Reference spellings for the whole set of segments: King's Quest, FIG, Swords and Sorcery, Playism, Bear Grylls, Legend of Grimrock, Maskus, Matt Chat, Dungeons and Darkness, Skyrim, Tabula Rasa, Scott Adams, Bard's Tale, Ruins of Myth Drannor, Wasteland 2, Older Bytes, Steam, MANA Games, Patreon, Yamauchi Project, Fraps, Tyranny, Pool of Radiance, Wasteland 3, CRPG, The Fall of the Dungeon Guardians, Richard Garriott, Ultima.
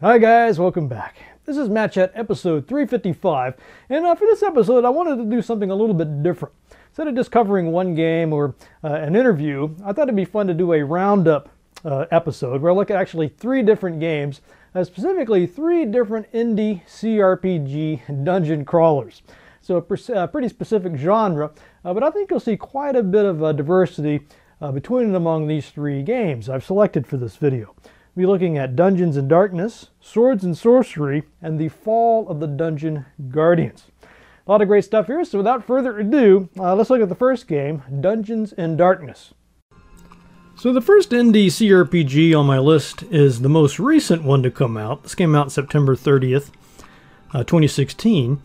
Hi guys, welcome back. This is Matt Chat episode 355, and for this episode I wanted to do something a little bit different. Instead of just covering one game or an interview, I thought it'd be fun to do a roundup episode where I look at actually three different games, specifically three different indie CRPG dungeon crawlers. So a pretty specific genre, but I think you'll see quite a bit of diversity between and among these three games I've selected for this video. We'll be looking at Dungeons and Darkness, Swords and Sorcery, and The Fall of the Dungeon Guardians. A lot of great stuff here, so without further ado, let's look at the first game, Dungeons and Darkness. So the first indie CRPG on my list is the most recent one to come out. This came out September 30th, 2016,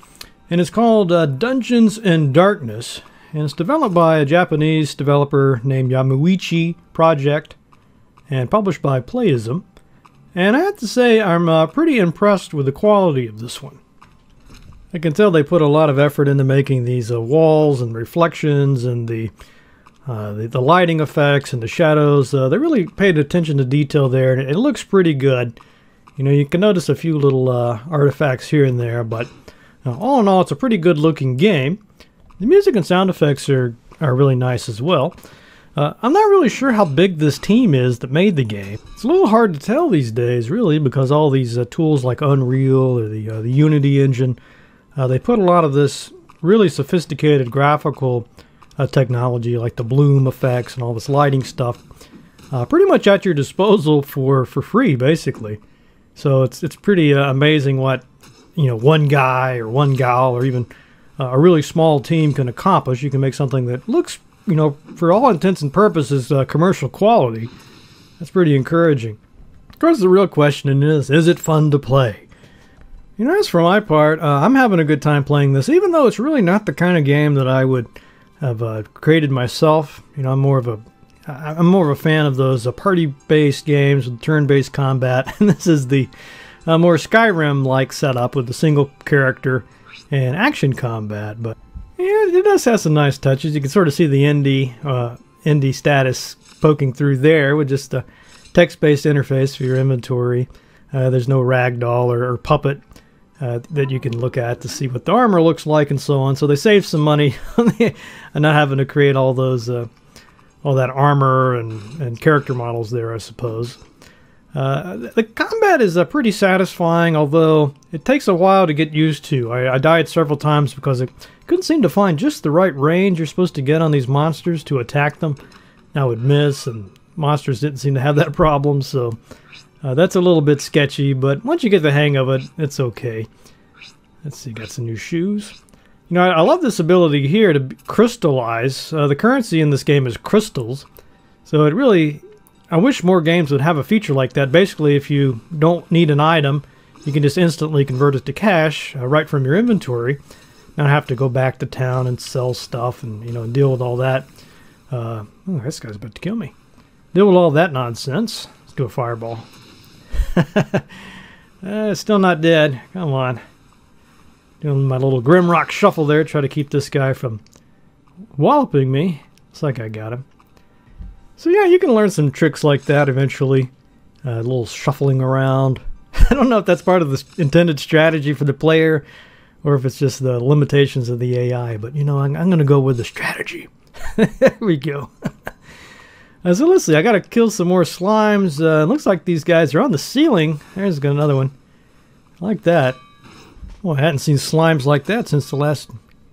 and it's called Dungeons and Darkness, and it's developed by a Japanese developer named Yamauchi Project, and published by Playism, and I have to say I'm pretty impressed with the quality of this one. I can tell they put a lot of effort into making these walls and reflections and the lighting effects and the shadows. They really paid attention to detail there, and it looks pretty good. You know, you can notice a few little artifacts here and there, but all in all, it's a pretty good looking game. The music and sound effects are really nice as well. I'm not really sure how big this team is that made the game. It's a little hard to tell these days, really, because all these tools like Unreal or the Unity engine, they put a lot of this really sophisticated graphical technology, like the bloom effects and all this lighting stuff, pretty much at your disposal for free, basically. So it's pretty amazing what, you know, one guy or one gal or even a really small team can accomplish. You can make something that looks, you know, for all intents and purposes, commercial quality. That's pretty encouraging. Of course, the real question is it fun to play? You know, as for my part, I'm having a good time playing this, even though it's really not the kind of game that I would have created myself. You know, I'm more of a fan of those party-based games with turn-based combat, and this is the more Skyrim-like setup with the single character and action combat, but yeah, it does have some nice touches. You can sort of see the indie status poking through there with just a text-based interface for your inventory. There's no ragdoll or puppet that you can look at to see what the armor looks like and so on. So they save some money on not having to create all those, all that armor and character models there, I suppose. The combat is pretty satisfying, although it takes a while to get used to. I died several times because I couldn't seem to find just the right range you're supposed to get on these monsters to attack them. I would miss, and monsters didn't seem to have that problem, so that's a little bit sketchy, but once you get the hang of it, it's okay. Let's see, got some new shoes. You know, I love this ability here to crystallize. The currency in this game is crystals, so it really... I wish more games would have a feature like that. Basically, if you don't need an item, you can just instantly convert it to cash right from your inventory. Not have to go back to town and sell stuff and, you know, deal with all that. Oh, this guy's about to kill me. Deal with all that nonsense. Let's do a fireball. Still not dead. Come on. Doing my little Grimrock shuffle there. Try to keep this guy from walloping me. Looks like I got him. So yeah, you can learn some tricks like that eventually. A little shuffling around. I don't know if that's part of the intended strategy for the player or if it's just the limitations of the AI, but you know, I'm going to go with the strategy. There we go. So let's see, I got to kill some more slimes. It looks like these guys are on the ceiling. There's another one. I like that. Well, I hadn't seen slimes like that since the last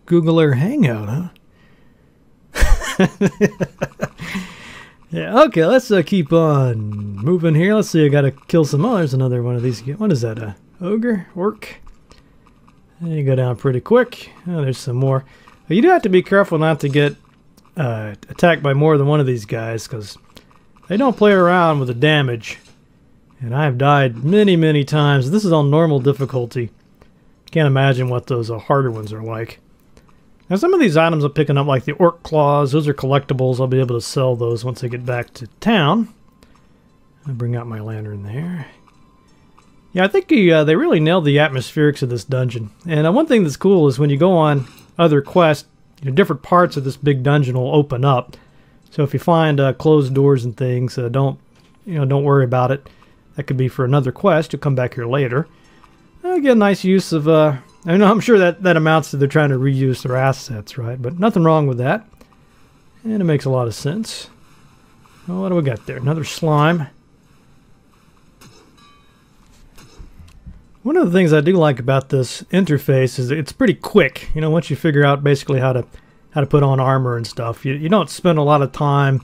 Google Air Hangout, huh? Yeah, okay, let's keep on moving here. Let's see, I gotta kill some others. Another one of these. What is that, ogre? Orc? You go down pretty quick. Oh, there's some more. You do have to be careful not to get attacked by more than one of these guys, because they don't play around with the damage. And I've died many, many times. This is on normal difficulty. Can't imagine what those harder ones are like. Now some of these items I'm picking up, like the orc claws, those are collectibles. I'll be able to sell those once I get back to town. I'll bring out my lantern there. Yeah, I think they really nailed the atmospherics of this dungeon. And one thing that's cool is when you go on other quests, you know, different parts of this big dungeon will open up. So if you find closed doors and things, don't worry about it. That could be for another quest. You'll come back here later. Again, nice use of... I know, I'm sure that amounts to they're trying to reuse their assets, right? But nothing wrong with that. And it makes a lot of sense. Well, what do we got there? Another slime. One of the things I do like about this interface is it's pretty quick. You know, once you figure out basically how to put on armor and stuff, you don't spend a lot of time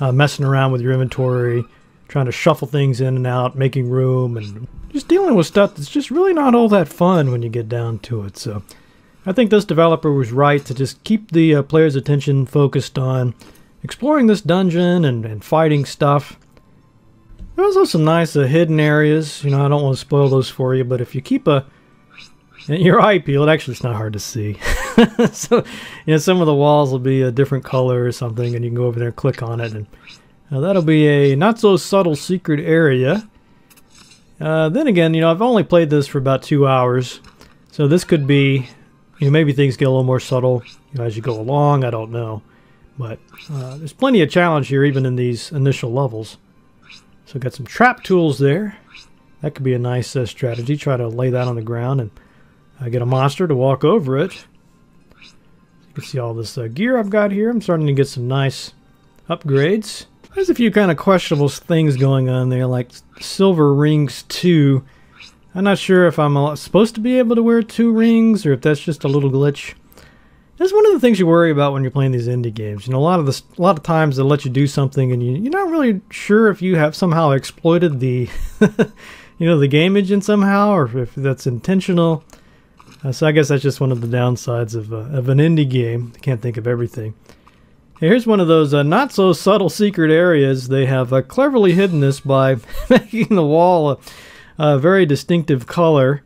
messing around with your inventory, trying to shuffle things in and out, making room, and just dealing with stuff that's just really not all that fun when you get down to it. So I think this developer was right to just keep the player's attention focused on exploring this dungeon and fighting stuff. There's also some nice hidden areas. You know, I don't want to spoil those for you, but if you keep your eye peeled, actually it's not hard to see. So, you know, some of the walls will be a different color or something, and you can go over there and click on it, and that'll be a not-so-subtle secret area. Then again, you know, I've only played this for about 2 hours, so this could be, you know, maybe things get a little more subtle, you know, as you go along, I don't know. But there's plenty of challenge here, even in these initial levels. So got some trap tools there. That could be a nice strategy. Try to lay that on the ground and get a monster to walk over it. You can see all this gear I've got here. I'm starting to get some nice upgrades. There's a few kind of questionable things going on there, like silver rings 2. I'm not sure if I'm supposed to be able to wear 2 rings or if that's just a little glitch. That's one of the things you worry about when you're playing these indie games. You know, a lot of times they'll let you do something and you're not really sure if you have somehow exploited the, you know, the game engine somehow or if that's intentional. So I guess that's just one of the downsides of an indie game. I can't think of everything. Here's one of those not-so-subtle secret areas. They have cleverly hidden this by making the wall a very distinctive color.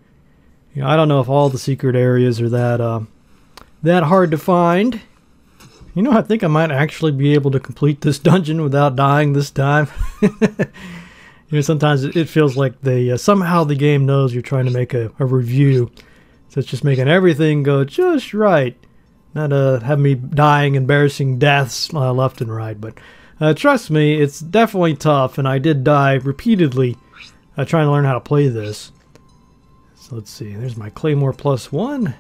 You know, I don't know if all the secret areas are that hard to find. You know, I think I might actually be able to complete this dungeon without dying this time. You know, sometimes it feels like they somehow the game knows you're trying to make a review. So it's just making everything go just right. Not have me dying embarrassing deaths left and right, but trust me, it's definitely tough, and I did die repeatedly trying to learn how to play this. So let's see, there's my Claymore +1.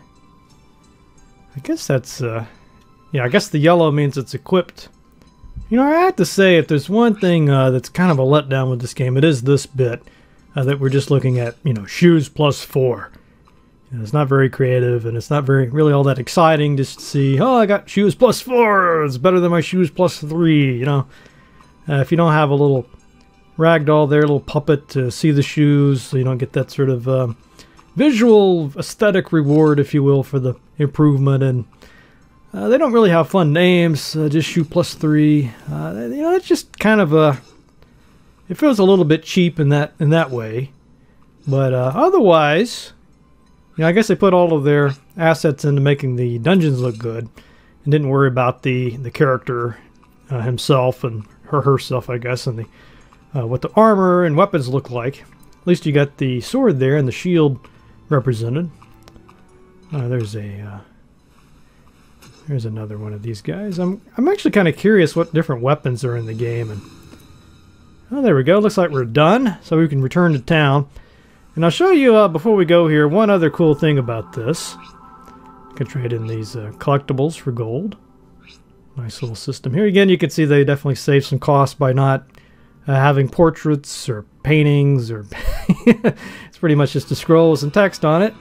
I guess that's, yeah, I guess the yellow means it's equipped. You know, I have to say, if there's one thing that's kind of a letdown with this game, it is this bit that we're just looking at, you know, shoes +4. And it's not very creative, and it's not really all that exciting just to see, oh, I got shoes +4, it's better than my shoes +3, you know. If you don't have a little ragdoll there, a little puppet to see the shoes, so you don't get that sort of visual aesthetic reward, if you will, for the improvement. And they don't really have fun names, just shoe +3. You know, it's just kind of a, it feels a little bit cheap in that way. But otherwise... You know, I guess they put all of their assets into making the dungeons look good and didn't worry about the character himself and herself, I guess, and the what the armor and weapons look like. At least you got the sword there and the shield represented. There's a there's another one of these guys. I'm actually kind of curious what different weapons are in the game. And oh, there we go. Looks like we're done, so we can return to town. And I'll show you, before we go here, one other cool thing about this. You can trade in these collectibles for gold. Nice little system. Here again, you can see they definitely save some cost by not having portraits or paintings or... It's pretty much just a scroll with some text on it.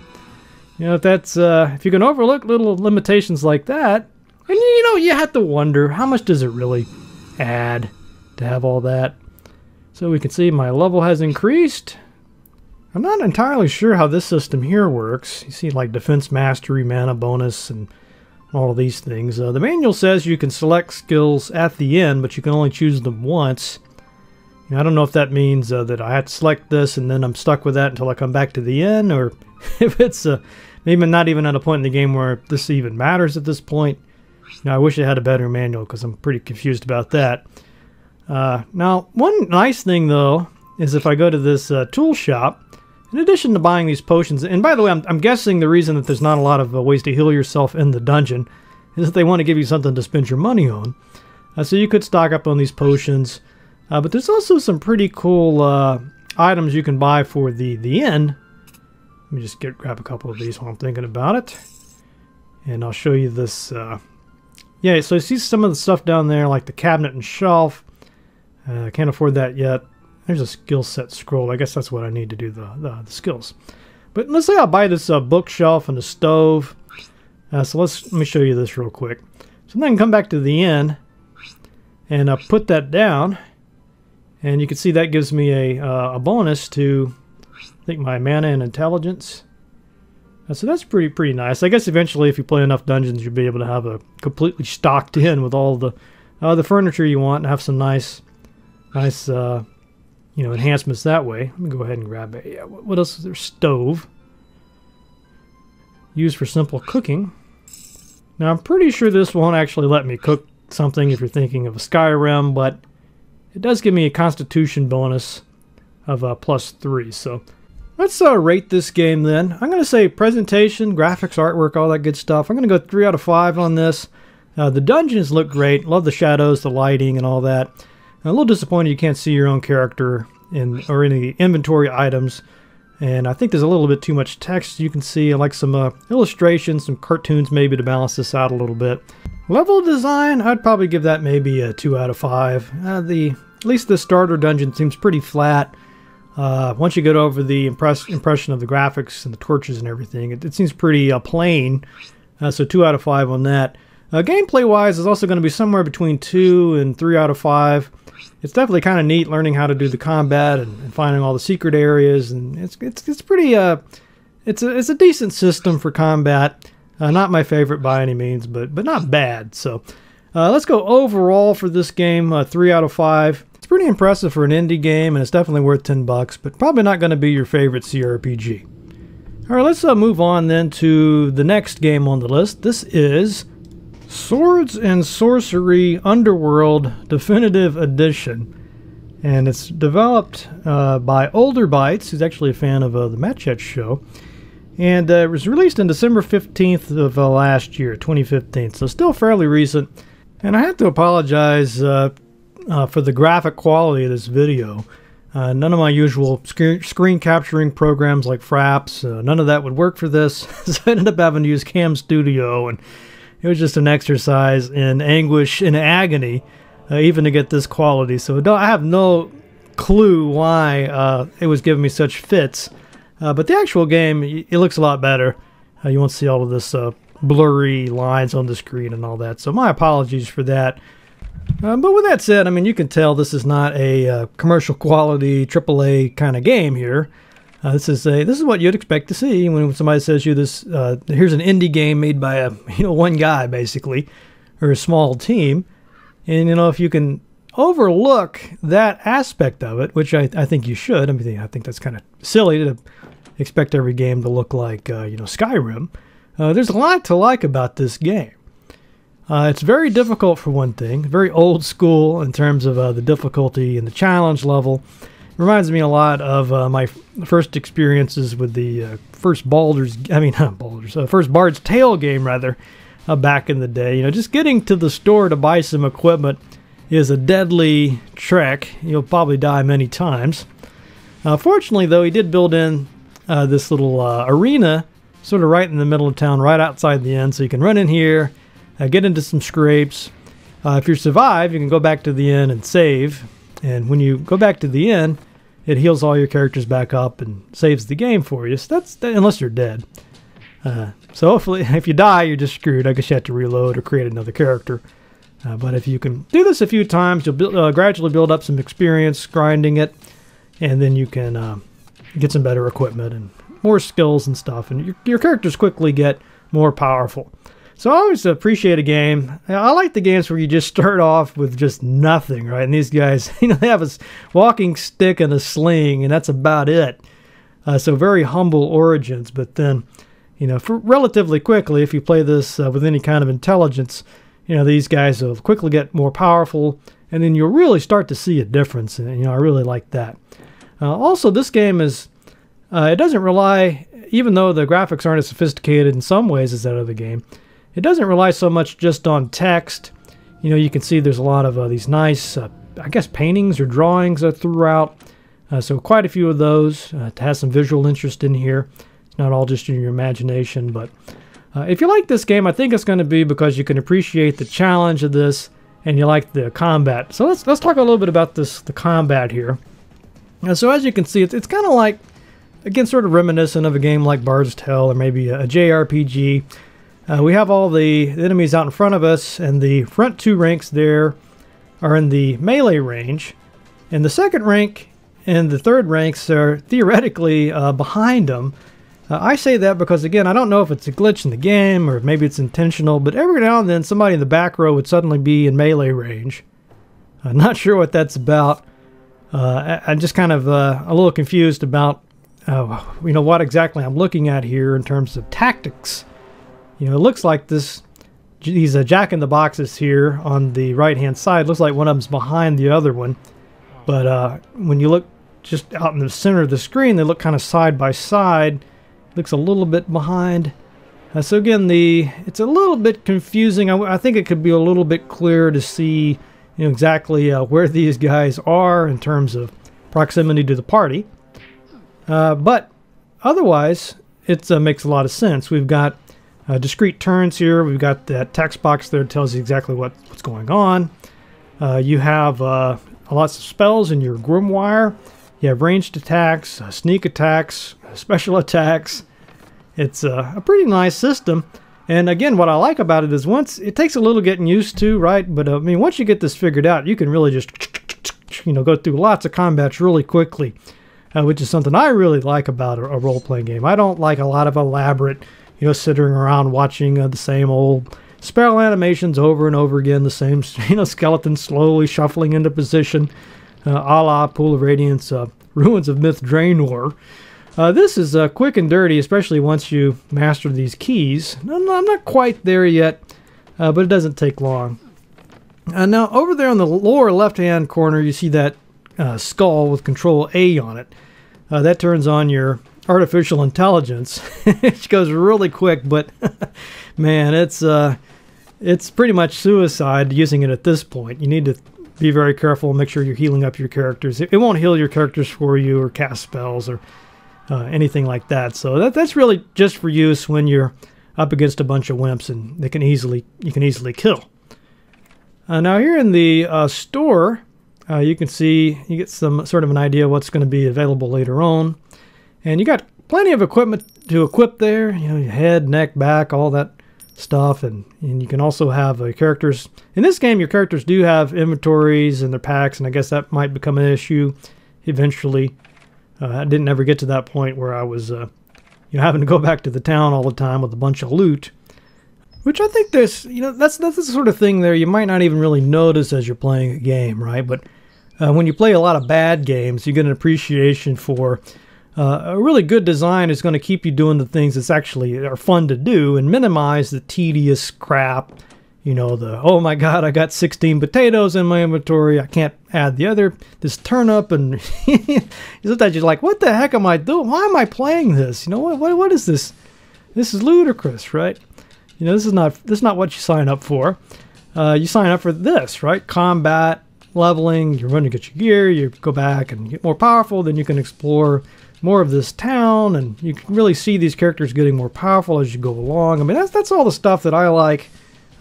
You know, if you can overlook little limitations like that, and you know, you have to wonder, how much does it really add to have all that? So we can see my level has increased. I'm not entirely sure how this system here works. You see, like, defense mastery, mana bonus, and all of these things. The manual says you can select skills at the end, but you can only choose them once. You know, I don't know if that means that I have to select this and then I'm stuck with that until I come back to the end, or if it's maybe not even at a point in the game where this even matters at this point. You know, I wish it had a better manual because I'm pretty confused about that. Now, one nice thing, though, is if I go to this tool shop, in addition to buying these potions, and by the way, I'm guessing the reason that there's not a lot of ways to heal yourself in the dungeon is that they want to give you something to spend your money on. So you could stock up on these potions, but there's also some pretty cool items you can buy for the inn. Let me just grab a couple of these while I'm thinking about it. And I'll show you this. Yeah, so I see some of the stuff down there, like the cabinet and shelf. I can't afford that yet. There's a skill set scroll. I guess that's what I need to do, the skills. But let's say I'll buy this bookshelf and the stove. So let me show you this real quick. So then I can come back to the inn and put that down. And you can see that gives me a bonus to, I think, my mana and intelligence. So that's pretty nice. I guess eventually if you play enough dungeons, you'll be able to have a completely stocked inn with all the furniture you want and have some nice you know, enhancements that way. Let me go ahead and grab it. Yeah, what else is there? Stove. Used for simple cooking. Now I'm pretty sure this won't actually let me cook something if you're thinking of a Skyrim, but it does give me a constitution bonus of +3, so let's rate this game then. I'm going to say presentation, graphics, artwork, all that good stuff. I'm going to go 3 out of 5 on this. The dungeons look great. Love the shadows, the lighting, and all that. I'm a little disappointed you can't see your own character or any inventory items. And I think there's a little bit too much text you can see. I like some illustrations, some cartoons maybe to balance this out a little bit. Level design, I'd probably give that maybe a 2 out of 5. At least the starter dungeon seems pretty flat. Once you get over the impression of the graphics and the torches and everything, it seems pretty plain. So 2 out of 5 on that. Gameplay-wise, is also going to be somewhere between 2 and 3 out of 5. It's definitely kind of neat learning how to do the combat and finding all the secret areas, and it's pretty it's a decent system for combat. Not my favorite by any means, but not bad. So let's go overall for this game 3 out of 5. Pretty impressive for an indie game, and it's definitely worth $10, but probably not going to be your favorite CRPG. All right, let's move on then to the next game on the list. This is Swords and Sorcery Underworld Definitive Edition, and it's developed by Older Bytes, who's actually a fan of the Matt Chat show, and it was released on December 15th of last year, 2015, so still fairly recent. And I have to apologize for the graphic quality of this video. None of my usual screen capturing programs like Fraps, none of that would work for this, so I ended up having to use Cam Studio, and it was just an exercise in anguish and agony even to get this quality. So I have no clue why it was giving me such fits, but the actual game, it looks a lot better. You won't see all of this blurry lines on the screen and all that, so my apologies for that. But with that said, I mean, you can tell this is not a commercial quality AAA kind of game here. This is what you'd expect to see when somebody says you this. Here's an indie game made by one guy basically, or a small team. And if you can overlook that aspect of it, which I think you should. I mean, I think that's kind of silly to expect every game to look like Skyrim. There's a lot to like about this game. It's very difficult for one thing, very old school in terms of the difficulty and the challenge level. It reminds me a lot of my first experiences with the first Bard's Tale game rather, back in the day. Just getting to the store to buy some equipment is a deadly trek. You'll probably die many times. Fortunately though, he did build in this little arena sort of right in the middle of town, right outside the inn, so you can run in here. Get into some scrapes. If you survive, you can go back to the inn and save. And when you go back to the inn, it heals all your characters back up and saves the game for you. So unless you're dead. So hopefully, if you die, you're just screwed. I guess you have to reload or create another character. But if you can do this a few times, you'll gradually build up some experience grinding it. And then you can get some better equipment and more skills and stuff. And your characters quickly get more powerful. So I always appreciate a game. I like the games where you just start off with just nothing, right? And these guys, they have a walking stick and a sling, and that's about it. So very humble origins. But then, for relatively quickly, if you play this with any kind of intelligence, you know, these guys will quickly get more powerful, and then you'll really start to see a difference. And, you know, I really like that. Also, this game is, it doesn't rely, even though the graphics aren't as sophisticated in some ways as that other game, it doesn't rely so much just on text. You know, you can see there's a lot of these nice, I guess, paintings or drawings throughout. So quite a few of those to have some visual interest in here. It's not all just in your imagination, but if you like this game, I think it's going to be because you can appreciate the challenge of this and you like the combat. So let's talk a little bit about this, the combat here. So as you can see, it's kind of like, again, sort of reminiscent of a game like Bard's Tale or maybe a JRPG. We have all the enemies out in front of us, and the front two ranks there are in the melee range, and the second rank and the third ranks are theoretically behind them. I say that because, again, I don't know if it's a glitch in the game or maybe it's intentional, but every now and then somebody in the back row would suddenly be in melee range. I'm not sure what that's about. I'm just kind of a little confused about you know, what exactly I'm looking at here in terms of tactics. You know, it looks like this, these jack-in-the-boxes here on the right-hand side, looks like one of them's behind the other one. But when you look just out in the center of the screen, they look kind of side by side. Looks a little bit behind. So again, it's a little bit confusing. I think it could be a little bit clearer to see, you know, exactly where these guys are in terms of proximity to the party. But otherwise, it makes a lot of sense. We've got discrete turns here. We've got that text box there that tells you exactly what's going on. You have lots of spells in your grimoire. You have ranged attacks, sneak attacks, special attacks. It's a pretty nice system. And again, what I like about it is once it takes a little getting used to, right? But I mean, once you get this figured out, you can really just, you know, go through lots of combats really quickly, which is something I really like about a role-playing game. I don't like a lot of elaborate, you know, sitting around watching the same old spiral animations over and over again, the same, you know, skeleton slowly shuffling into position, a la Pool of Radiance, Ruins of Myth Drannor. This is quick and dirty, especially once you master these keys. I'm not quite there yet, but it doesn't take long. Now, over there on the lower left-hand corner, you see that skull with Control A on it. That turns on your artificial intelligence. It goes really quick, but man, it's pretty much suicide using it at this point. You need to be very careful and make sure you're healing up your characters. It won't heal your characters for you or cast spells or anything like that. So that's really just for use when you're up against a bunch of wimps and they can easily kill. Now here in the store, you can see you get some sort of an idea of what's going to be available later on. And you got plenty of equipment to equip there, you know, your head, neck, back, all that stuff. And you can also have characters. In this game, your characters do have inventories and their packs, and I guess that might become an issue eventually. I didn't ever get to that point where I was you know, having to go back to the town all the time with a bunch of loot. Which I think there's, you know, that's the sort of thing there you might not even really notice as you're playing a game, right? But when you play a lot of bad games, you get an appreciation for a really good design is going to keep you doing the things that's actually are fun to do and minimize the tedious crap, you know, the, oh my God, I got 16 potatoes in my inventory. I can't add the other, this turnip, and sometimes you're like, what the heck am I doing? Why am I playing this? You know, what is this? This is ludicrous, right? You know, this is not what you sign up for. You sign up for this, right? Combat, leveling, you run to get your gear, you go back and get more powerful, then you can explore more of this town, and you can really see these characters getting more powerful as you go along. I mean, that's all the stuff that I like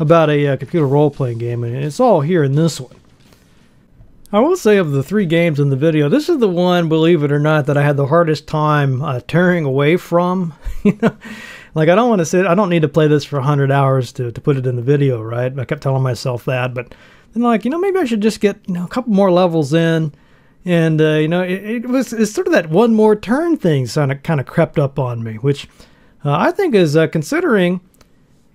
about a computer role-playing game, and it's all here in this one. I will say, of the three games in the video, this is the one, believe it or not, that I had the hardest time tearing away from. You know, like, I don't need to play this for 100 hours to put it in the video, right? I kept telling myself that, but then, like, you know, maybe I should just get, you know, a couple more levels in. And, you know, it's sort of that one more turn thing kind of crept up on me, which I think is considering,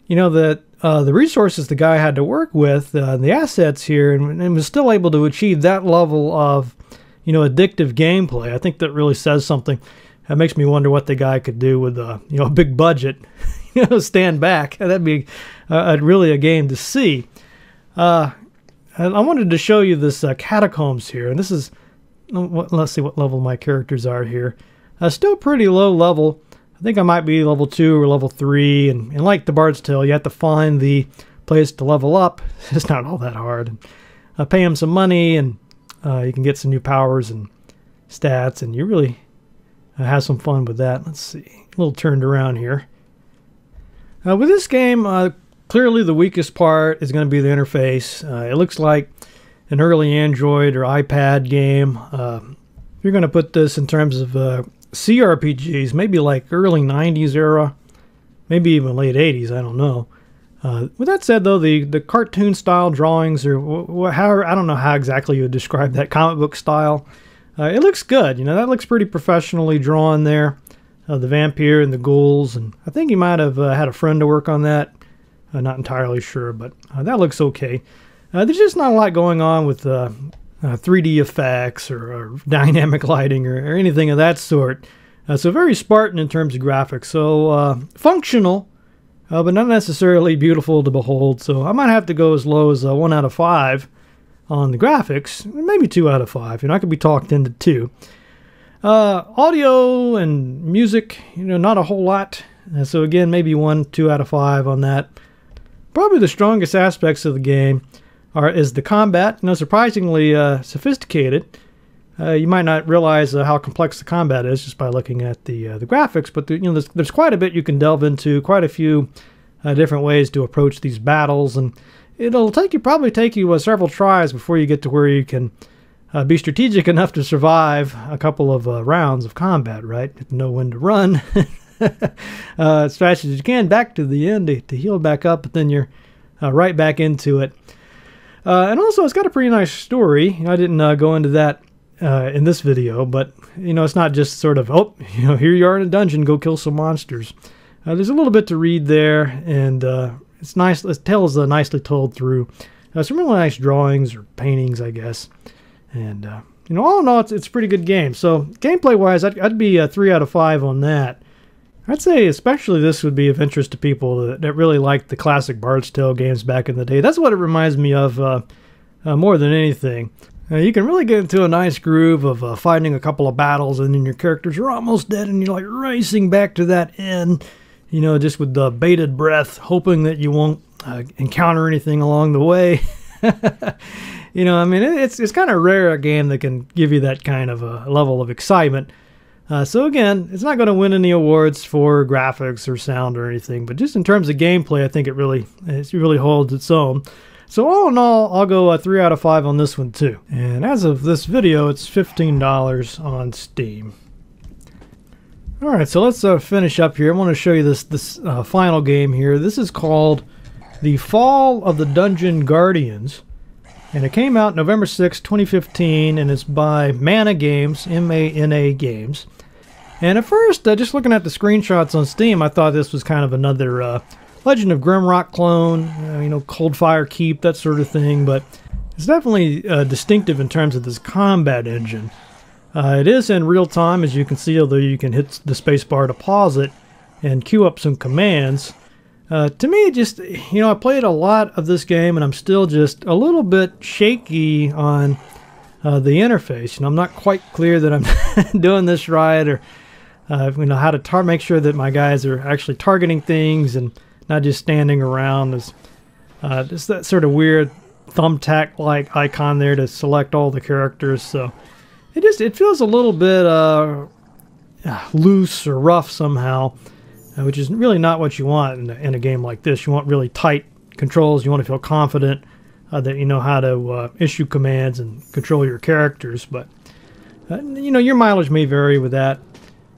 you know, the resources the guy had to work with, the assets here, and was still able to achieve that level of, you know, addictive gameplay. I think that really says something. That makes me wonder what the guy could do with, you know, a big budget. You know, stand back. That'd be really a game to see. And I wanted to show you this catacombs here, and this is, let's see what level my characters are here. Still pretty low level. I think I might be level 2 or level 3, and like the Bard's Tale, you have to find the place to level up. It's not all that hard. Pay them some money, and you can get some new powers and stats, and you really have some fun with that. Let's see, a little turned around here. With this game, clearly the weakest part is going to be the interface. It looks like an early Android or iPad game. If you're going to put this in terms of CRPGs, maybe like early 90s era, maybe even late 80s, I don't know. With that said, though, the cartoon style drawings, or however, I don't know how exactly you would describe that, comic book style, it looks good. You know, that looks pretty professionally drawn there. The vampire and the ghouls, and I think he might have had a friend to work on that. Not entirely sure, but that looks okay. There's just not a lot going on with 3D effects or dynamic lighting or anything of that sort. So very Spartan in terms of graphics. So functional, but not necessarily beautiful to behold. So I might have to go as low as 1 out of 5 on the graphics, maybe 2 out of 5. You know, I could be talked into 2. Audio and music, you know, not a whole lot. So again, maybe 1, 2 out of 5 on that. Probably the strongest aspects of the game is the combat. You know, surprisingly sophisticated. You might not realize how complex the combat is just by looking at the graphics, but you know, there's quite a bit you can delve into, quite a few different ways to approach these battles, and it'll probably take you several tries before you get to where you can be strategic enough to survive a couple of rounds of combat, right? You know when to run. As fast as you can back to the end to heal back up, but then you're right back into it. And also, it's got a pretty nice story. You know, I didn't go into that in this video, but you know, it's not just sort of, oh, you know, here you are in a dungeon, go kill some monsters. There's a little bit to read there, and it's nice. The tale is nicely told through some really nice drawings or paintings, I guess. And you know, all in all, it's a pretty good game. So gameplay wise, I'd be a 3 out of 5 on that. I'd say especially this would be of interest to people that really liked the classic Bard's Tale games back in the day. That's what it reminds me of more than anything. You can really get into a nice groove of fighting a couple of battles, and then your characters are almost dead and you're like racing back to that end, you know, just with the bated breath, hoping that you won't encounter anything along the way. You know, I mean, it's kind of rare a game that can give you that kind of a level of excitement. So again, it's not going to win any awards for graphics or sound or anything, but just in terms of gameplay, I think it really holds its own. So all in all, I'll go a 3 out of 5 on this one too. And as of this video, it's $15 on Steam. Alright, so let's finish up here. I want to show you this final game here. This is called The Fall of the Dungeon Guardians. And it came out November 6, 2015, and it's by MANA Games, M-A-N-A Games. And at first, just looking at the screenshots on Steam, I thought this was kind of another Legend of Grimrock clone, you know, Coldfire Keep, that sort of thing. But it's definitely distinctive in terms of this combat engine. It is in real time, as you can see, although you can hit the spacebar to pause it and queue up some commands. To me, just, you know, I played a lot of this game, and I'm still just a little bit shaky on the interface. You know, I'm not quite clear that I'm doing this right, or you know, how to make sure that my guys are actually targeting things and not just standing around. There's just that sort of weird thumbtack-like icon there to select all the characters. So it feels a little bit loose or rough somehow. Which is really not what you want in a game like this. You want really tight controls. You want to feel confident that you know how to issue commands and control your characters. But you know, your mileage may vary with that.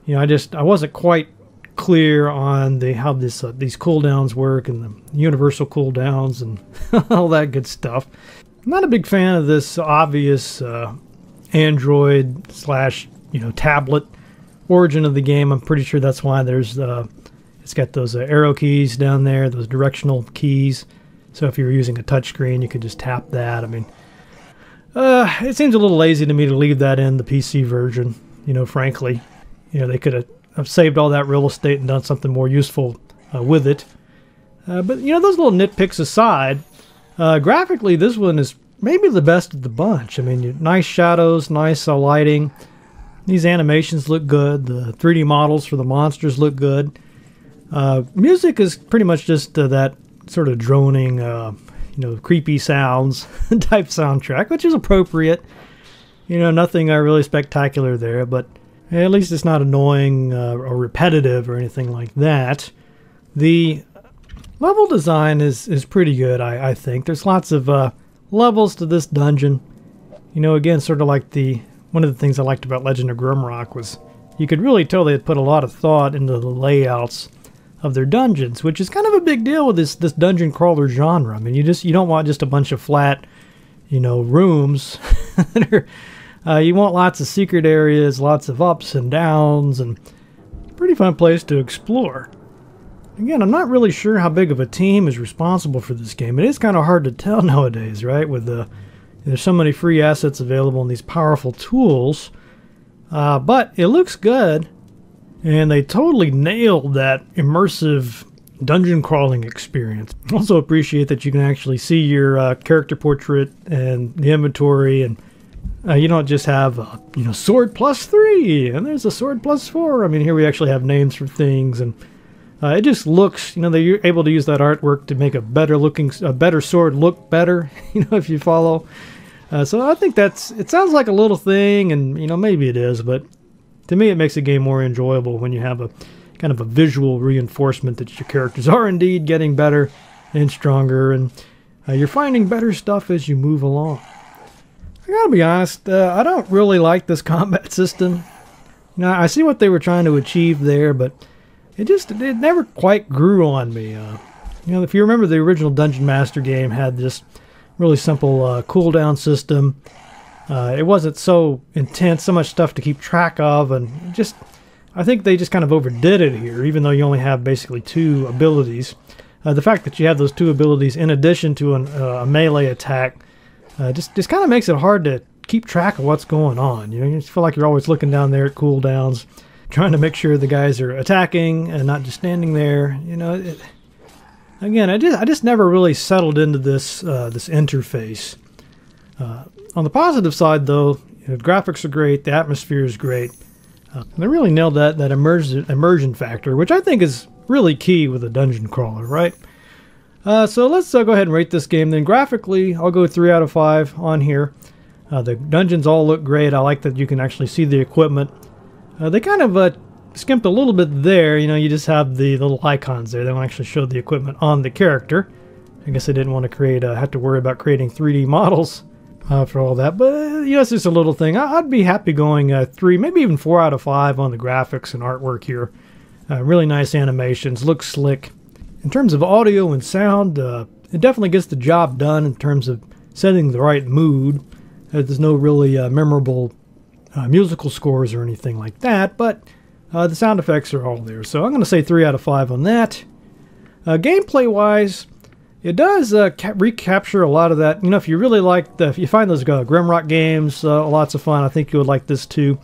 You know, I wasn't quite clear on how this these cooldowns work, and the universal cooldowns and all that good stuff. I'm not a big fan of this obvious Android / you know, tablet origin of the game. I'm pretty sure that's why there's it's got those arrow keys down there, those directional keys. So if you were using a touchscreen, you could just tap that. I mean, it seems a little lazy to me to leave that in the PC version, you know, frankly. You know, they could have saved all that real estate and done something more useful with it. But, you know, those little nitpicks aside, Graphically, this one is maybe the best of the bunch. I mean, nice shadows, nice lighting. These animations look good. The 3D models for the monsters look good. Music is pretty much just that sort of droning, you know, creepy sounds type soundtrack, which is appropriate. You know, nothing really spectacular there, but at least it's not annoying or repetitive or anything like that. The level design is pretty good, I think. There's lots of levels to this dungeon. You know, again, sort of like one of the things I liked about Legend of Grimrock was you could really tell they had put a lot of thought into the layouts of their dungeons, which is kind of a big deal with this dungeon crawler genre. I mean, you don't want just a bunch of flat, you know, rooms. You want lots of secret areas, lots of ups and downs, and pretty fun place to explore. Again, I'm not really sure how big of a team is responsible for this game. It is kind of hard to tell nowadays, right? With there's so many free assets available and these powerful tools. But it looks good, and they totally nailed that immersive dungeon crawling experience. Also appreciate that you can actually see your character portrait and the inventory, and you don't just have you know, sword plus 3 and there's a sword plus 4. I mean, here we actually have names for things, and it just looks, you know, they're able to use that artwork to make a better sword look better, you know, if you follow. So I think it sounds like a little thing, and you know, maybe it is, but to me it makes the game more enjoyable when you have a kind of a visual reinforcement that your characters are indeed getting better and stronger, and you're finding better stuff as you move along. I gotta be honest, I don't really like this combat system. You know, I see what they were trying to achieve there, but it never quite grew on me. You know, if you remember, the original Dungeon Master game had this really simple cooldown system. It wasn't so intense, so much stuff to keep track of, and just, I think they just kind of overdid it here, even though you only have basically 2 abilities. The fact that you have those 2 abilities in addition to a melee attack just kind of makes it hard to keep track of what's going on. You know, you just feel like you're always looking down there at cooldowns, trying to make sure the guys are attacking and not just standing there. You know, again, I just never really settled into this this interface. On the positive side, though, you know, graphics are great, the atmosphere is great. They really nailed that immersion factor, which I think is really key with a dungeon crawler, right? So let's go ahead and rate this game. Then graphically, I'll go 3 out of 5 on here. The dungeons all look great. I like that you can actually see the equipment. They kind of skimped a little bit there. You know, you just have the little icons there. They don't actually show the equipment on the character. I guess they didn't want to have to worry about creating 3D models for all that. But you know, it's just a little thing. I'd be happy going 3, maybe even 4 out of 5 on the graphics and artwork here. Really nice animations, looks slick. In terms of audio and sound, it definitely gets the job done in terms of setting the right mood. There's no really memorable musical scores or anything like that, but the sound effects are all there. So I'm going to say 3 out of 5 on that. Gameplay-wise, it does recapture a lot of that. You know, if you really like if you find those Grimrock games lots of fun, I think you would like this too.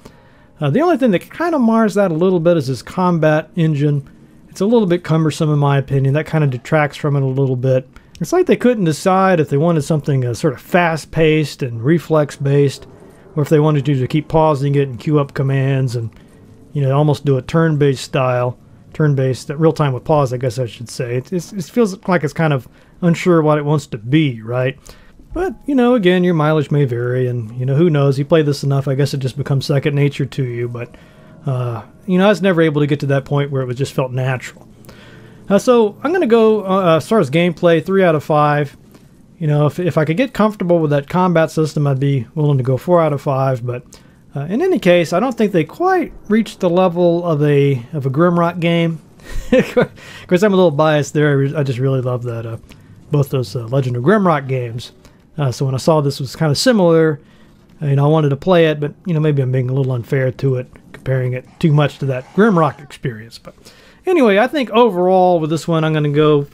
The only thing that kind of mars that a little bit is this combat engine. It's a little bit cumbersome in my opinion. That kind of detracts from it a little bit. It's like they couldn't decide if they wanted something sort of fast-paced and reflex-based, or if they wanted to keep pausing it and queue up commands and, you know, almost do a turn-based style. Turn-based, real-time with pause, I guess I should say. It feels like it's kind of unsure what it wants to be, right? But, you know, again, your mileage may vary, and, you know, who knows? You play this enough, I guess it just becomes second nature to you, but, you know, I was never able to get to that point where it just felt natural. So I'm going to go, as far as gameplay, 3 out of 5. You know, if I could get comfortable with that combat system, I'd be willing to go 4 out of 5, but in any case, I don't think they quite reached the level of a Grimrock game. Of course, I'm a little biased there. I just really love that both those Legend of Grimrock games. So when I saw this was kind of similar, you know, I wanted to play it, but you know, maybe I'm being a little unfair to it, comparing it too much to that Grimrock experience. But anyway, I think overall with this one, I'm going to go.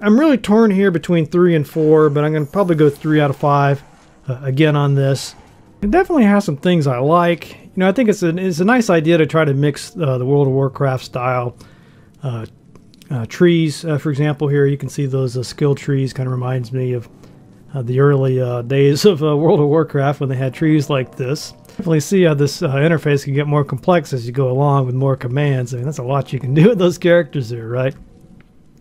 I'm really torn here between 3 and 4, but I'm going to probably go 3 out of 5 again on this. It definitely has some things I like. You know, I think it's a nice idea to try to mix the World of Warcraft style trees, for example, here you can see those skill trees. Kind of reminds me of the early days of World of Warcraft when they had trees like this. Definitely see how this interface can get more complex as you go along with more commands. I mean, that's a lot you can do with those characters there, right?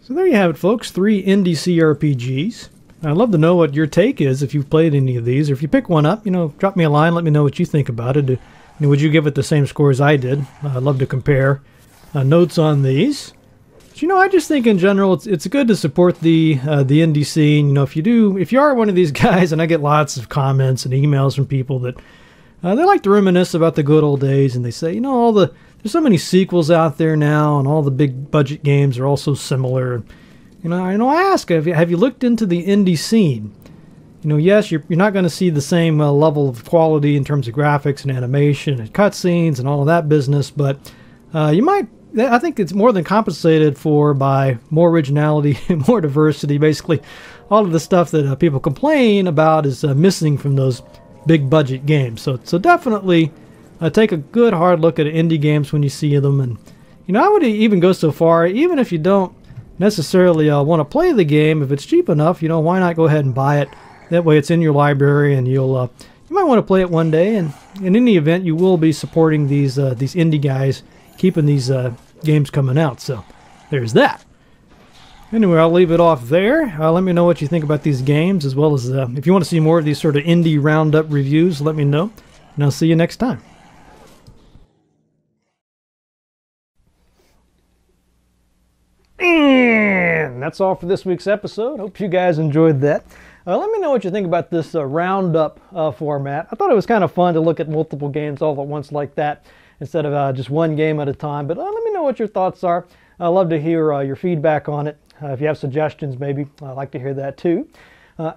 So there you have it, folks. 3 indie CRPGs. I'd love to know what your take is if you've played any of these, or if you pick one up, you know, drop me a line, let me know what you think about it. Would you give it the same score as I did? I'd love to compare notes on these. But, you know, I just think in general it's good to support the indie scene. You know, if you are one of these guys, and I get lots of comments and emails from people that they like to reminisce about the good old days, and they say, you know, there's so many sequels out there now, and all the big budget games are all so similar. You know, I ask, have you looked into the indie scene? You know, yes, you're not going to see the same level of quality in terms of graphics and animation and cutscenes and all of that business, but you might. I think it's more than compensated for by more originality and more diversity. Basically, all of the stuff that people complain about is missing from those big budget games. So definitely take a good hard look at indie games when you see them, and you know, I would even go so far, even if you don't necessarily want to play the game, if it's cheap enough, you know, why not go ahead and buy it? That way it's in your library, and you might want to play it one day, and in any event you will be supporting these indie guys, keeping these games coming out. So there's that. Anyway, I'll leave it off there. Let me know what you think about these games, as well as if you want to see more of these sort of indie roundup reviews, let me know, and I'll see you next time. And that's all for this week's episode. Hope you guys enjoyed that. Let me know what you think about this roundup format. I thought it was kind of fun to look at multiple games all at once like that, instead of just one game at a time. But let me know what your thoughts are. I'd love to hear your feedback on it. If you have suggestions, maybe. I'd like to hear that too.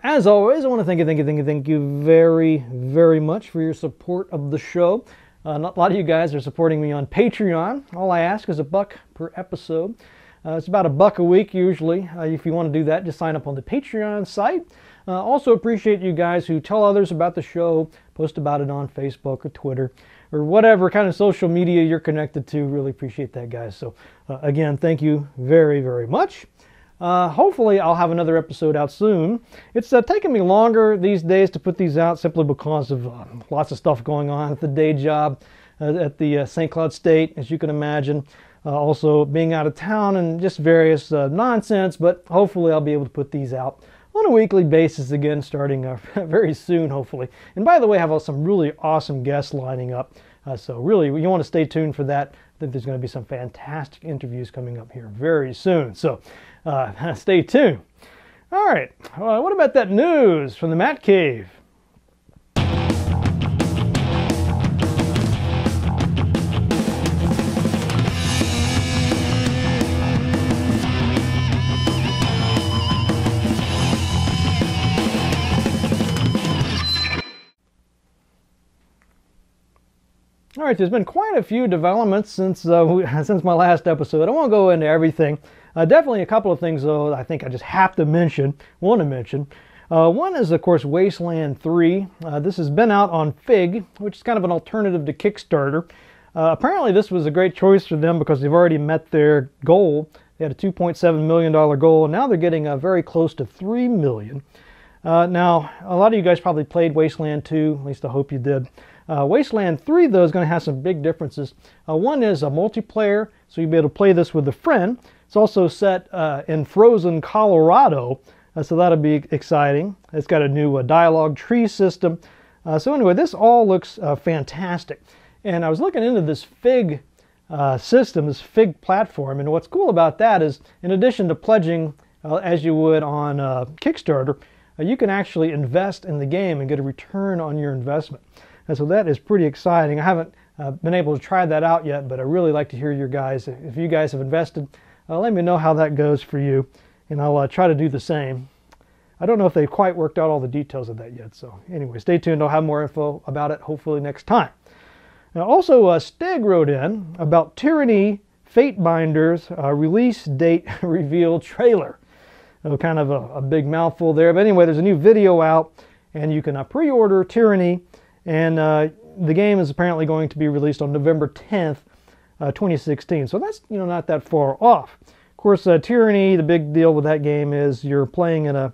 As always, I want to thank you very, very much for your support of the show. A lot of you guys are supporting me on Patreon. All I ask is $1 per episode. It's about $1 a week usually. If you want to do that, just sign up on the Patreon site. Also appreciate you guys who tell others about the show, post about it on Facebook or Twitter, or whatever kind of social media you're connected to. Really appreciate that, guys. So again, thank you very, very much. Hopefully I'll have another episode out soon. It's taking me longer these days to put these out, simply because of lots of stuff going on at the day job at the St. Cloud State, as you can imagine. Also being out of town and just various nonsense, but hopefully I'll be able to put these out on a weekly basis again, starting very soon, hopefully. And by the way, I have some really awesome guests lining up, so really you want to stay tuned for that. I think there's going to be some fantastic interviews coming up here very soon, so stay tuned. All right, what about that news from the Matt Cave? All right, there's been quite a few developments since my last episode. I won't go into everything. Definitely a couple of things, though, I think I just have to mention, want to mention. One is, of course, Wasteland 3. This has been out on FIG, which is kind of an alternative to Kickstarter. Apparently, this was a great choice for them because they've already met their goal. They had a $2.7 million goal, and now they're getting very close to $3 million. Now, a lot of you guys probably played Wasteland 2, at least I hope you did. Wasteland 3, though, is going to have some big differences. One is a multiplayer, so you'll be able to play this with a friend. It's also set in frozen Colorado, so that'll be exciting. It's got a new dialogue tree system. So anyway, this all looks fantastic. And I was looking into this FIG system, this FIG platform, and what's cool about that is, in addition to pledging as you would on Kickstarter, you can actually invest in the game and get a return on your investment. And so that is pretty exciting. I haven't been able to try that out yet, but I really like to hear your guys. If you guys have invested, let me know how that goes for you, and I'll try to do the same. I don't know if they've quite worked out all the details of that yet, so anyway, stay tuned. I'll have more info about it hopefully next time. Now, also, Steg wrote in about Tyranny Fatebinder's release date reveal trailer. Kind of a big mouthful there, but anyway, there's a new video out, and you can pre-order Tyranny. And the game is apparently going to be released on November 10th, 2016. So that's, you know, not that far off. Of course, Tyranny, the big deal with that game is you're playing in a,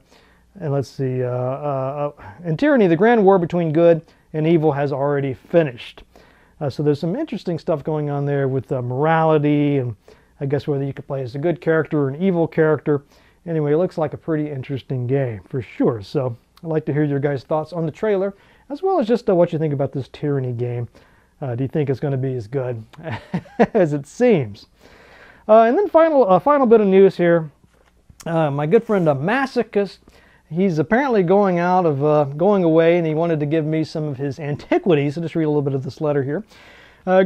and let's see, in Tyranny, the grand war between good and evil has already finished. So there's some interesting stuff going on there with morality and I guess whether you could play as a good character or an evil character. Anyway, it looks like a pretty interesting game for sure. So I'd like to hear your guys' thoughts on the trailer, as well as just what you think about this Tyranny game. Do you think it's going to be as good as it seems? And then final bit of news here. My good friend Masochist, he's apparently going away, and he wanted to give me some of his antiquities. I'll just read a little bit of this letter here.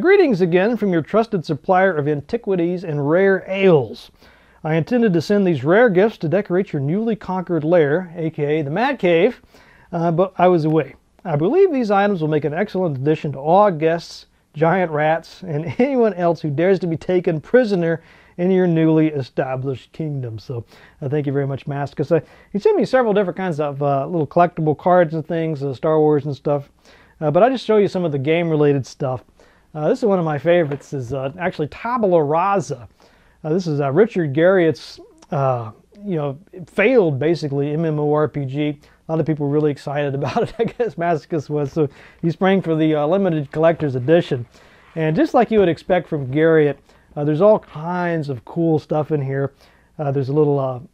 Greetings again from your trusted supplier of antiquities and rare ales. I intended to send these rare gifts to decorate your newly conquered lair, aka the Mad Cave, but I was away. I believe these items will make an excellent addition to all guests, giant rats, and anyone else who dares to be taken prisoner in your newly established kingdom. So thank you very much, Mass, because he sent me several different kinds of little collectible cards and things, Star Wars and stuff, but I'll just show you some of the game-related stuff. This is one of my favorites, is actually Tabula Rasa. This is Richard Garriott's, failed, basically, MMORPG. A lot of people were really excited about it, I guess Masochist was, so he sprang for the limited collector's edition. And just like you would expect from Garriott, there's all kinds of cool stuff in here. There's a little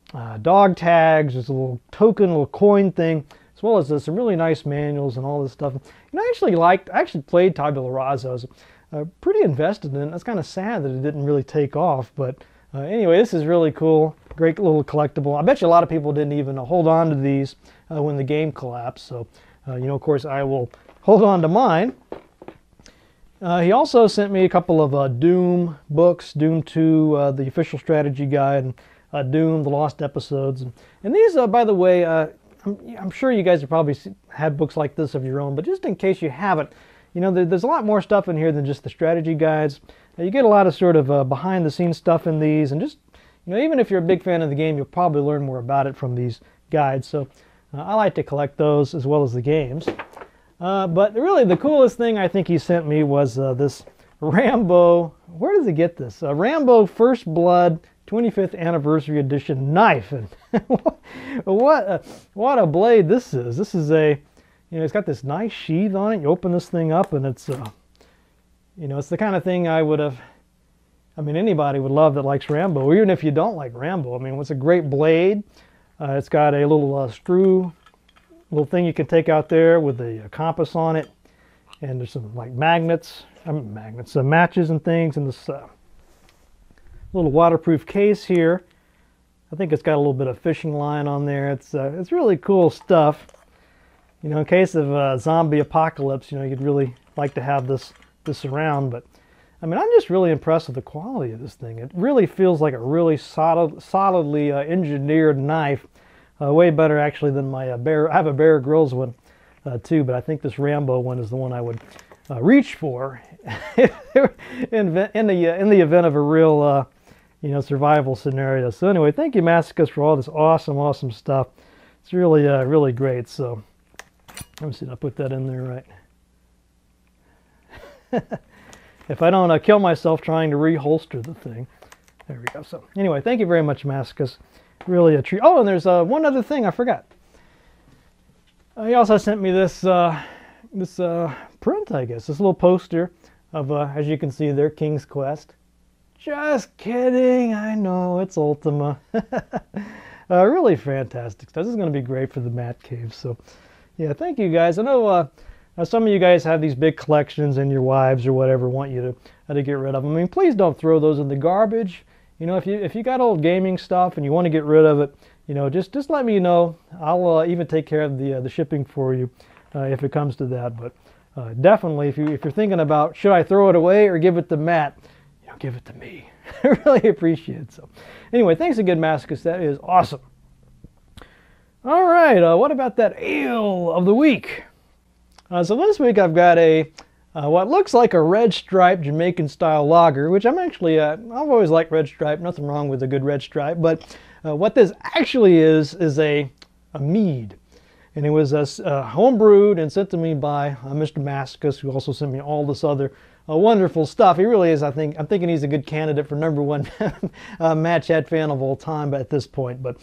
dog tags, there's a little token, little coin thing, as well as some really nice manuals and all this stuff. And I actually played Tabula Rasa. I was pretty invested in it. That's kind of sad that it didn't really take off, but anyway, this is really cool. Great little collectible. I bet you a lot of people didn't even hold on to these when the game collapsed. So, of course, I will hold on to mine. He also sent me a couple of Doom books, Doom 2, the official strategy guide, and Doom, the lost episodes. And these, by the way, I'm sure you guys have probably had books like this of your own, but just in case you haven't, there's a lot more stuff in here than just the strategy guides. You get a lot of sort of behind-the-scenes stuff in these, and just, even if you're a big fan of the game, you'll probably learn more about it from these guides. So I like to collect those as well as the games. But really the coolest thing I think he sent me was this Rambo, where does he get this? Rambo First Blood 25th Anniversary Edition knife. And what a blade this is. This is a, it's got this nice sheath on it. You open this thing up and it's, it's the kind of thing anybody would love that likes Rambo, or even if you don't like Rambo. It's a great blade. It's got a little little thing you can take out there with a compass on it. And there's some matches and things in this little waterproof case here. I think it's got a little bit of fishing line on there. It's really cool stuff. In case of zombie apocalypse, you'd really like to have this around, but I'm just really impressed with the quality of this thing. It really feels like a really solidly engineered knife. Way better, actually, than my I have a Bear Grylls one, too, but I think this Rambo one is the one I would reach for in the event of a real, survival scenario. So anyway, thank you, Masochist, for all this awesome stuff. It's really, really great. So let me see if I put that in there right. If I don't kill myself trying to reholster the thing. There we go. So anyway, thank you very much, Masochist. Really a treat. Oh, and there's one other thing I forgot. He also sent me this print, I guess. This little poster of, as you can see there, King's Quest. Just kidding. I know, it's Ultima. Really fantastic stuff. This is going to be great for the Mad Cave. So yeah, thank you guys. I know... some of you guys have these big collections and your wives or whatever want you to get rid of them. Please don't throw those in the garbage. If you got old gaming stuff and you want to get rid of it, just let me know. I'll even take care of the shipping for you if it comes to that. But definitely, if you're thinking about should I throw it away or give it to Matt, give it to me. I really appreciate it. So anyway, thanks again, Masochist. That is awesome. All right, what about that ale of the week? So this week I've got a what looks like a red stripe Jamaican style lager, which I've always liked red stripe. Nothing wrong with a good red stripe, but what this actually is a mead. and it was homebrewed and sent to me by Mr. Maskus, who also sent me all this other wonderful stuff. He really is, I think. I'm thinking he's a good candidate for #1 Matt Chat fan of all time at this point. But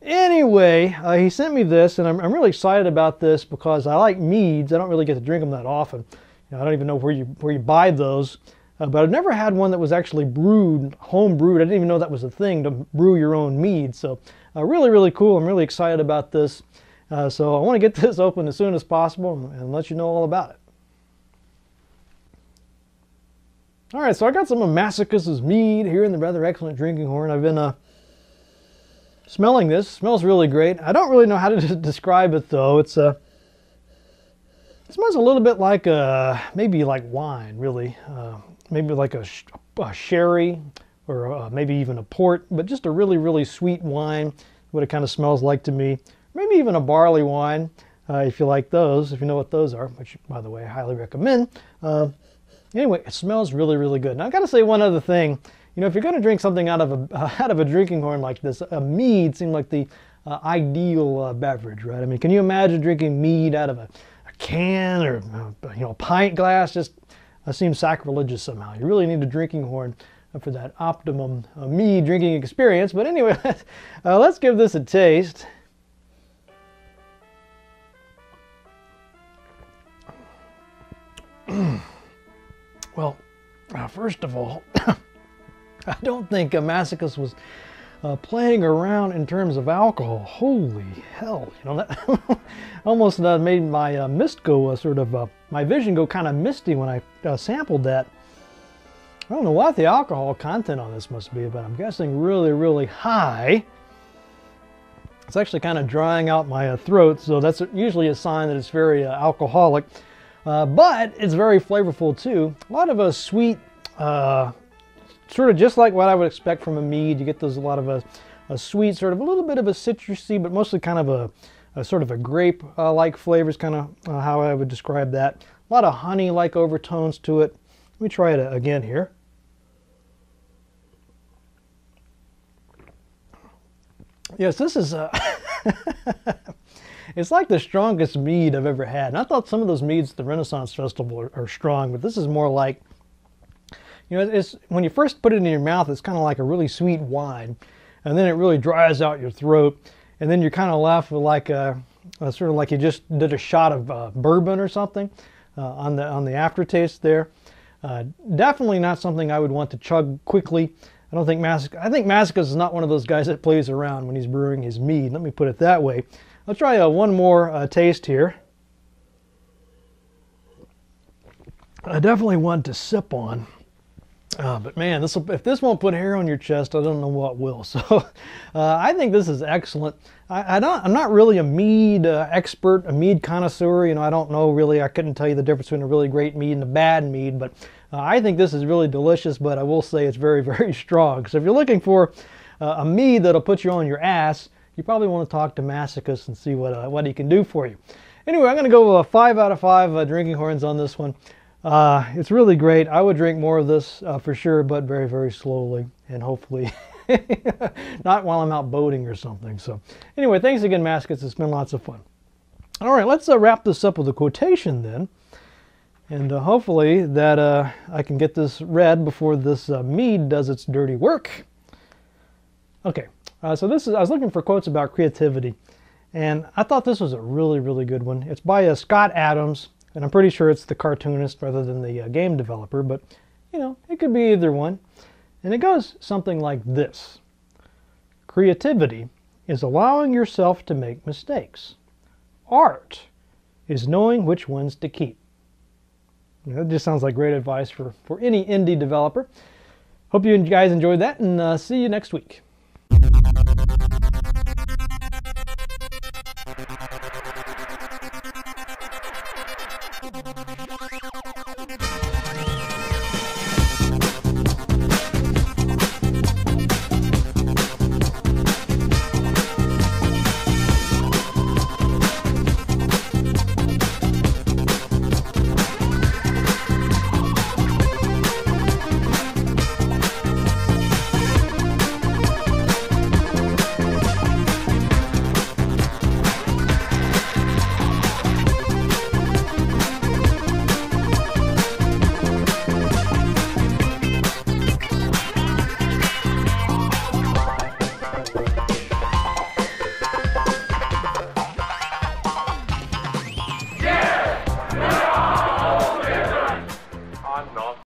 anyway, he sent me this, and I'm really excited about this because I like meads. I don't really get to drink them that often. You know, I don't even know where you buy those. But I've never had one that was actually brewed, home brewed. I didn't even know that was a thing, to brew your own mead. So really, really cool. I'm really excited about this. So I want to get this open as soon as possible and let you know all about it. All right, so I got some of Maskus' mead here in the rather excellent drinking horn. I've been smelling this. It smells really great. I don't really know how to describe it, though. It's a it smells a little bit like maybe like wine, really. Maybe like a sherry or maybe even a port, but just a really, really sweet wine, what it kind of smells like to me. Maybe even a barley wine, if you like those, if you know what those are, which, by the way, I highly recommend. Anyway, it smells really, really good. Now, I've got to say one other thing. You know, if you're going to drink something out of a drinking horn like this, a mead seemed like the ideal beverage, right? I mean, can you imagine drinking mead out of a can or, you know, a pint glass? Just seems sacrilegious somehow. You really need a drinking horn for that optimum mead drinking experience. But anyway, let's give this a taste. Well, first of all, I don't think Maskus was playing around in terms of alcohol. Holy hell, you know, that almost made my mist go sort of, my vision go kind of misty when I sampled that. I don't know what the alcohol content on this must be, but I'm guessing really, really high. It's actually kind of drying out my throat, so that's usually a sign that it's very alcoholic. But it's very flavorful too. A lot of a sweet, sort of just like what I would expect from a mead. You get those, a lot of a sweet, sort of a little bit of a citrusy, but mostly kind of a sort of a grape-like flavor is kind of how I would describe that. A lot of honey-like overtones to it. Let me try it again here. Yes, this is... It's like the strongest mead I've ever had. And I thought some of those meads at the Renaissance Festival are strong, but this is more like, you know, it's when you first put it in your mouth, it's kind of like a really sweet wine, and then it really dries out your throat, and then you're kind of left with like a sort of like you just did a shot of bourbon or something on the aftertaste there. Definitely not something I would want to chug quickly. I don't think Maskus is not one of those guys that plays around when he's brewing his mead. Let me put it that way. I'll try one more taste here. I definitely want to sip on, but man, if this won't put hair on your chest, I don't know what will. So I think this is excellent. I'm not really a mead expert, a mead connoisseur. You know, I don't know really. I couldn't tell you the difference between a really great mead and a bad mead, but I think this is really delicious. But I will say it's very, very strong. So if you're looking for a mead that'll put you on your ass, you probably want to talk to Maskus and see what he can do for you. Anyway, I'm going to go 5 out of 5 drinking horns on this one. It's really great. I would drink more of this for sure, but very, very slowly and hopefully not while I'm out boating or something. So anyway, thanks again, Maskus. It's been lots of fun. All right, let's wrap this up with a quotation then. And hopefully that I can get this read before this mead does its dirty work. Okay. So this is, I was looking for quotes about creativity, and I thought this was a really, really good one. It's by Scott Adams, and I'm pretty sure it's the cartoonist rather than the game developer, but, you know, it could be either one. And it goes something like this. Creativity is allowing yourself to make mistakes. Art is knowing which ones to keep. You know, it just sounds like great advice for any indie developer. Hope you guys enjoyed that, and see you next week.